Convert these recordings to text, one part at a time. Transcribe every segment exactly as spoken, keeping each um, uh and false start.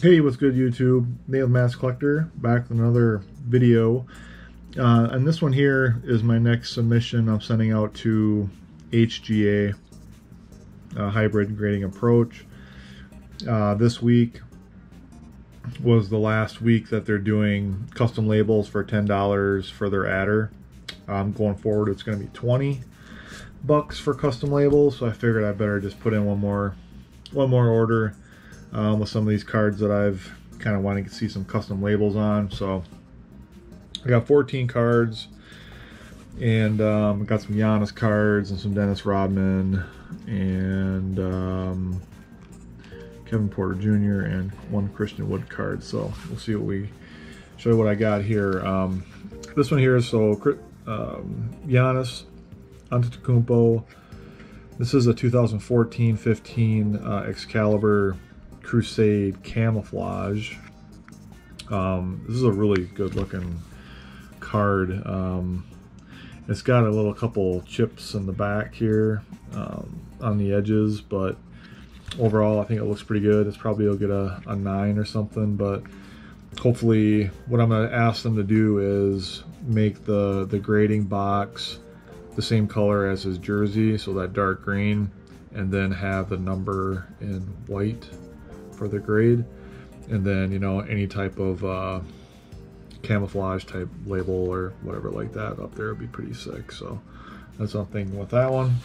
Hey, what's good YouTube? Nailed Mass Collector back with another video. Uh, and this one here is my next submission I'm sending out to H G A, uh, Hybrid Grading Approach. Uh, this week was the last week that they're doing custom labels for ten dollars for their adder. Um, going forward, it's going to be twenty bucks for custom labels, so I figured I better just put in one more, one more order. Um, with some of these cards that I've kind of wanted to see some custom labels on. So I got fourteen cards, and um, got some Giannis cards and some Dennis Rodman and um, Kevin Porter Junior and one Christian Wood card. So we'll see what we show you what I got here. Um, this one here is so um, Giannis Antetokounmpo. This is a two thousand fourteen fifteen uh, Excalibur Crusade Camouflage. Um, this is a really good looking card. Um, it's got a little couple chips in the back here um, on the edges, but overall I think it looks pretty good. It's probably will get a, a nine or something, but hopefully what I'm going to ask them to do is make the, the grading box the same color as his jersey, so that dark green, and then have the number in white for the grade, and then you know any type of uh, camouflage type label or whatever like that up there would be pretty sick. So that's something with that one.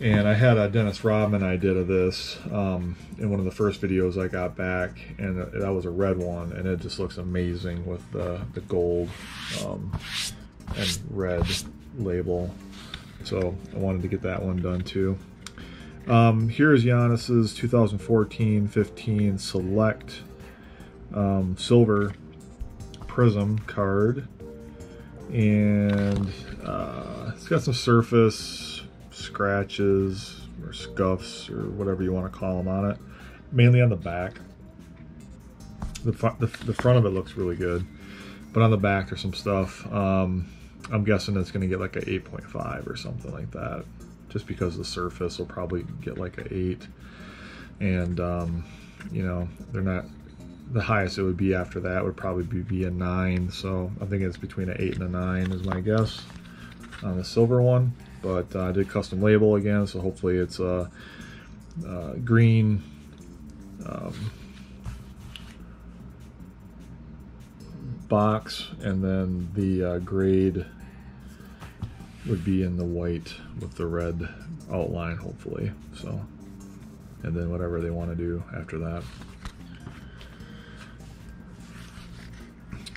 And I had a Dennis Rodman I did of this um, in one of the first videos I got back, and that was a red one, and it just looks amazing with the, the gold um, and red label. So I wanted to get that one done too. Um, here is Giannis's two thousand fourteen fifteen Select um, Silver Prism card, and uh, it's got some surface scratches or scuffs or whatever you want to call them on it, mainly on the back. The, the, the front of it looks really good, but on the back there's some stuff. Um, I'm guessing it's going to get like an eight point five or something like that, just because the surface will probably get like an eight, and um, you know, they're not, the highest it would be after that would probably be, be a nine, so I think it's between an eight and a nine is my guess on the silver one. But uh, I did custom label again, so hopefully it's a uh, uh, green um, box, and then the uh, grade would be in the white with the red outline, hopefully. So, and then whatever they want to do after that.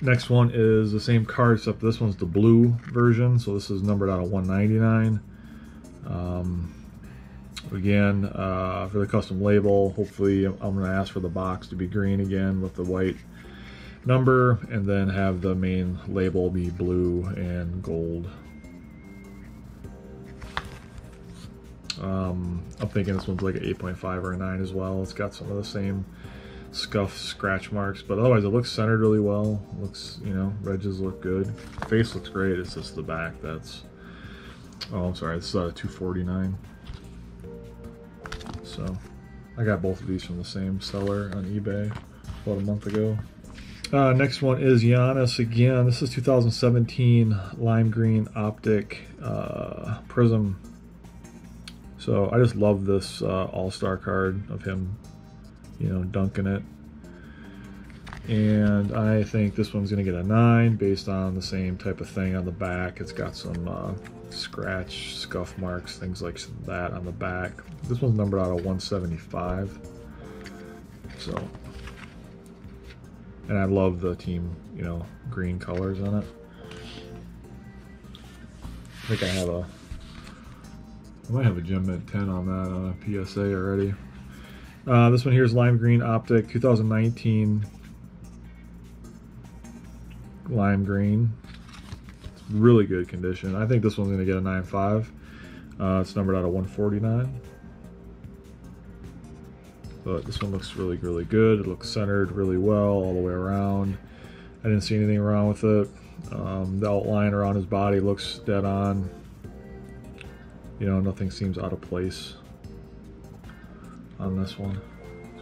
Next one is the same card, except this one's the blue version. So this is numbered out of one ninety-nine. Um, again, uh, for the custom label, hopefully I'm going to ask for the box to be green again with the white number, and then have the main label be blue and gold. Um, I'm thinking this one's like an eight point five or a nine as well. It's got some of the same scuff scratch marks, but otherwise it looks centered really well. It looks, you know, edges look good. Face looks great. It's just the back that's, oh, I'm sorry, this is a two forty-nine. So I got both of these from the same seller on eBay about a month ago. Uh, next one is Giannis again. This is two thousand seventeen Lime Green Optic uh, Prism. So I just love this uh, all-star card of him, you know, dunking it. And I think this one's going to get a nine based on the same type of thing on the back. It's got some uh, scratch, scuff marks, things like that on the back. This one's numbered out of one seventy-five. So, and I love the team, you know, green colors on it. I think I have a I might have a gem mint ten on that on a P S A already. Uh, this one here is Lime Green Optic, two thousand nineteen Lime Green. It's really good condition. I think this one's going to get a nine point five. Uh, it's numbered out of one forty-nine. But this one looks really, really good. It looks centered really well all the way around. I didn't see anything wrong with it. Um, the outline around his body looks dead on. You know, nothing seems out of place on this one.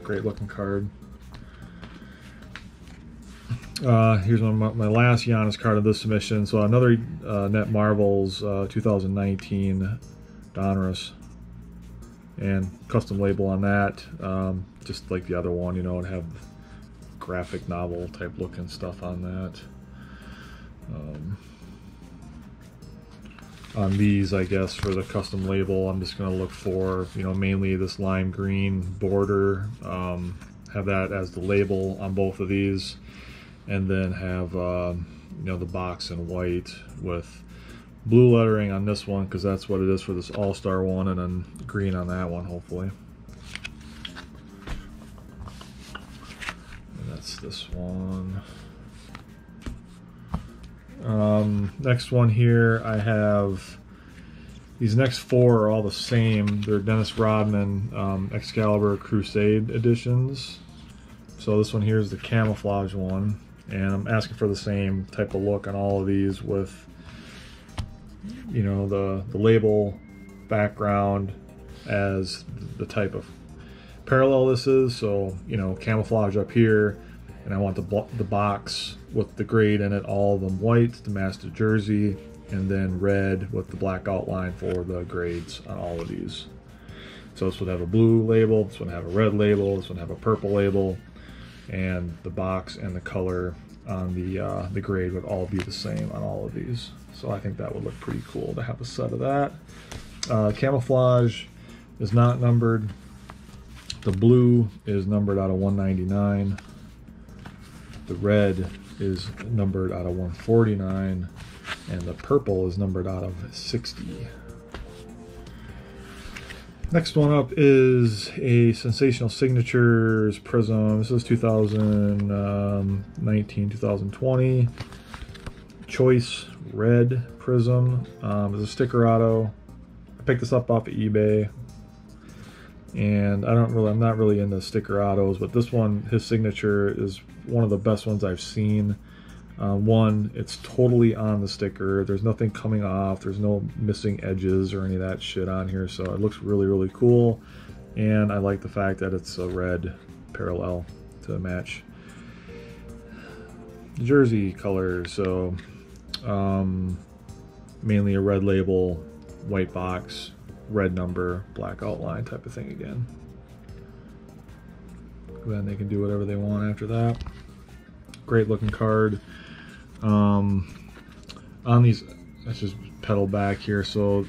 Great looking card. Uh, here's my, my last Giannis card of this submission. So another uh, Net Marvel's uh, two thousand nineteen Donruss, and custom label on that, um, just like the other one, you know, and have graphic novel type looking stuff on that. Um, on these, I guess, for the custom label, I'm just gonna look for, you know, mainly this lime green border. Um, have that as the label on both of these. And then have uh, you know, the box in white with blue lettering on this one, because that's what it is for this All-Star one, and then green on that one, hopefully. And that's this one. Um, next one here, I have, these next four are all the same. They're Dennis Rodman um, Excalibur Crusade editions. So this one here is the camouflage one. And I'm asking for the same type of look on all of these with, you know, the, the label background as the type of parallel this is. So, you know, camouflage up here, and I want the, the box with the grade in it, all of them white, the master jersey, and then red with the black outline for the grades on all of these. So this would have a blue label, this would have a red label, this would have a purple label, and the box and the color on the uh, the grade would all be the same on all of these. So I think that would look pretty cool to have a set of that. Uh, camouflage is not numbered. The blue is numbered out of one ninety-nine. The red is numbered out of one forty-nine. And the purple is numbered out of sixty. Next one up is a Sensational Signatures Prism. This is two thousand nineteen two thousand twenty. Choice Red Prism. Um, it's a sticker auto. I picked this up off of eBay. And I don't really, I'm not really into sticker autos, but this one, his signature, is one of the best ones I've seen. Uh, one, it's totally on the sticker. There's nothing coming off. There's no missing edges or any of that shit on here. So it looks really, really cool. And I like the fact that it's a red parallel to match jersey color. So um, mainly a red label, white box, red number, black outline type of thing again. Then they can do whatever they want after that. Great looking card. Um, on these, let's just pedal back here. So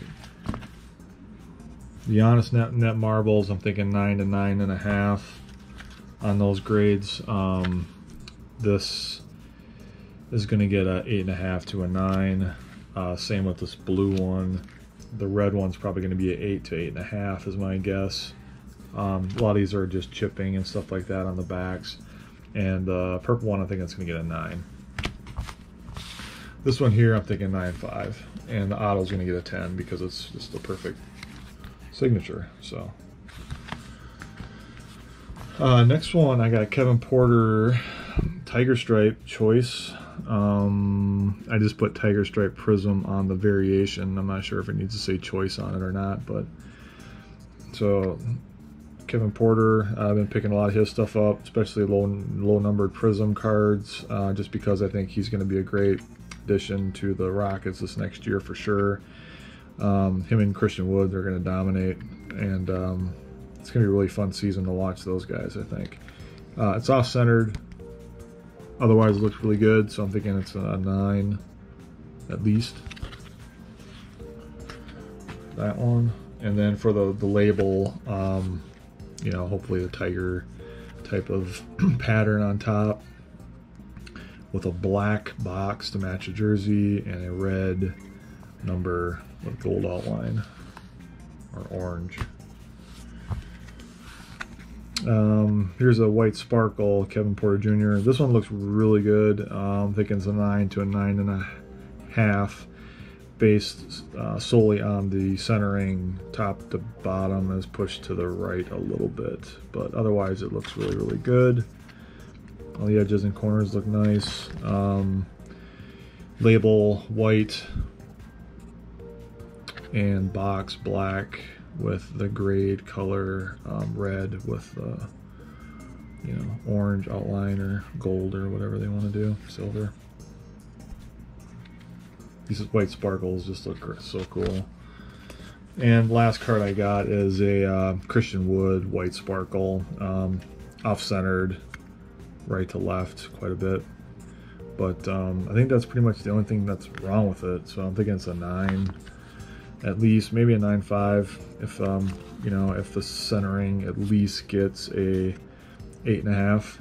the honest net, net marbles, I'm thinking nine to nine and a half on those grades. Um, this is going to get an eight and a half to a nine. Uh, same with this blue one. The red one's probably going to be an eight to eight and a half is my guess. Um, a lot of these are just chipping and stuff like that on the backs. And the uh, purple one, I think that's going to get a nine. This one here, I'm thinking nine point five. And the auto's going to get a ten because it's just the perfect signature. So uh, next one, I got Kevin Porter Tiger Stripe Choice. Um, I just put Tiger Stripe Prism on the variation. I'm not sure if it needs to say Choice on it or not. But so Kevin Porter, I've been picking a lot of his stuff up, especially low low numbered Prism cards, uh, just because I think he's going to be a great addition to the Rockets this next year for sure. Um, him and Christian Wood, they're going to dominate, and um, it's going to be a really fun season to watch those guys, I think. Uh, it's off-centered, otherwise it looks really good, so I'm thinking it's a nine at least. That one. And then for the, the label, um, you know, hopefully the tiger type of pattern on top with a black box to match a jersey and a red number with gold outline or orange. Um, here's a white sparkle, Kevin Porter Junior This one looks really good. Um, I'm thinking it's a nine to a nine and a half. Based uh, solely on the centering, top to bottom is pushed to the right a little bit, but otherwise it looks really, really good. All the edges and corners look nice. Um, label white and box black with the grade color um, red with uh, you know, orange outline or gold or whatever they want to do, silver. These white sparkles just look so cool. And last card I got is a uh, Christian Wood white sparkle, um, off-centered, right to left quite a bit. But um, I think that's pretty much the only thing that's wrong with it. So I'm thinking it's a nine, at least, maybe a nine point five. If um, you know, if the centering at least gets a eight and a half,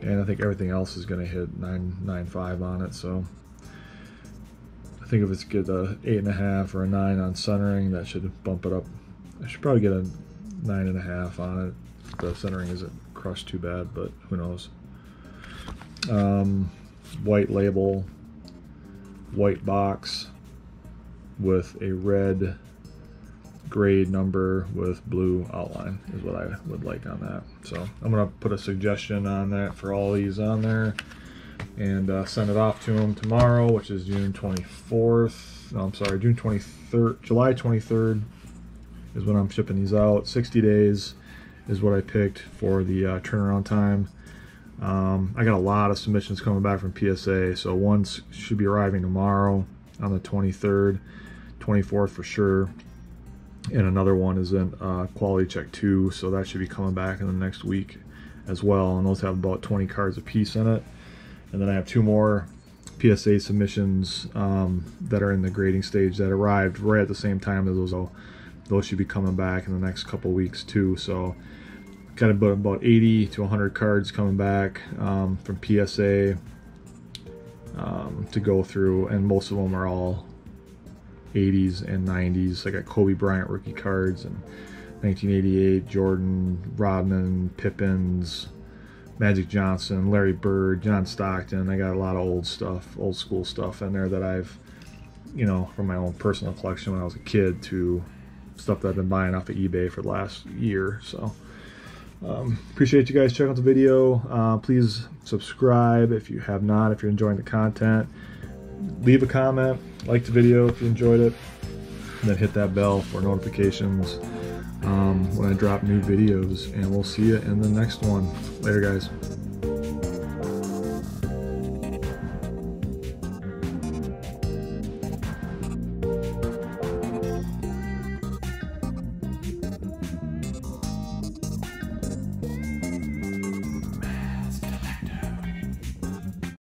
and I think everything else is going to hit nine, nine five on it. So I think if it's get a eight and a half or a nine on centering, that should bump it up. I should probably get a nine and a half on it. The centering isn't crushed too bad, but who knows? Um, white label, white box with a red grade number with blue outline is what I would like on that. So I'm gonna put a suggestion on that for all these on there and uh, send it off to them tomorrow, which is June twenty-fourth. No, I'm sorry, June twenty-third, July twenty-third is when I'm shipping these out. sixty days is what I picked for the uh, turnaround time. Um, I got a lot of submissions coming back from P S A, so one should be arriving tomorrow on the twenty-third, twenty-fourth for sure, and another one is in uh, quality check two, so that should be coming back in the next week as well, and those have about twenty cards a piece in it. And then I have two more P S A submissions um, that are in the grading stage that arrived right at the same time as those. Those should be coming back in the next couple weeks too, so got about eighty to one hundred cards coming back um, from P S A um, to go through, and most of them are all eighties and nineties. I got Kobe Bryant rookie cards and nineteen eighty-eight, Jordan, Rodman, Pippins, Magic Johnson, Larry Bird, John Stockton. I got a lot of old stuff, old school stuff in there that I've, you know, from my own personal collection when I was a kid to stuff that I've been buying off of eBay for the last year, so. Um, appreciate you guys checking out the video. Uh, please subscribe if you have not, if you're enjoying the content. Leave a comment, like the video if you enjoyed it, and then hit that bell for notifications um, when I drop new videos, and we'll see you in the next one. Later, guys.